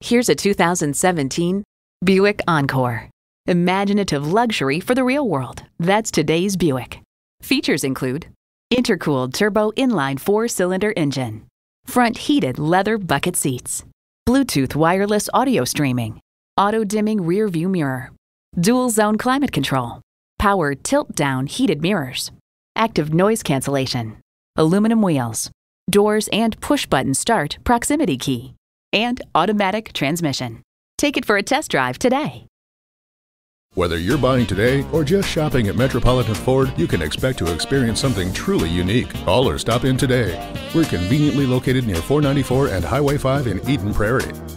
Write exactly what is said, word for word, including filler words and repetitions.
Here's a two thousand seventeen Buick Encore. Imaginative luxury for the real world. That's today's Buick. Features include intercooled turbo inline four-cylinder engine, front heated leather bucket seats, Bluetooth wireless audio streaming, auto-dimming rear view mirror, dual zone climate control, power tilt-down heated mirrors, active noise cancellation, aluminum wheels, doors and push-button start proximity key, and automatic transmission. Take it for a test drive today. Whether you're buying today or just shopping at Metropolitan Ford, you can expect to experience something truly unique. Call or stop in today. We're conveniently located near four ninety-four and Highway five in Eden Prairie.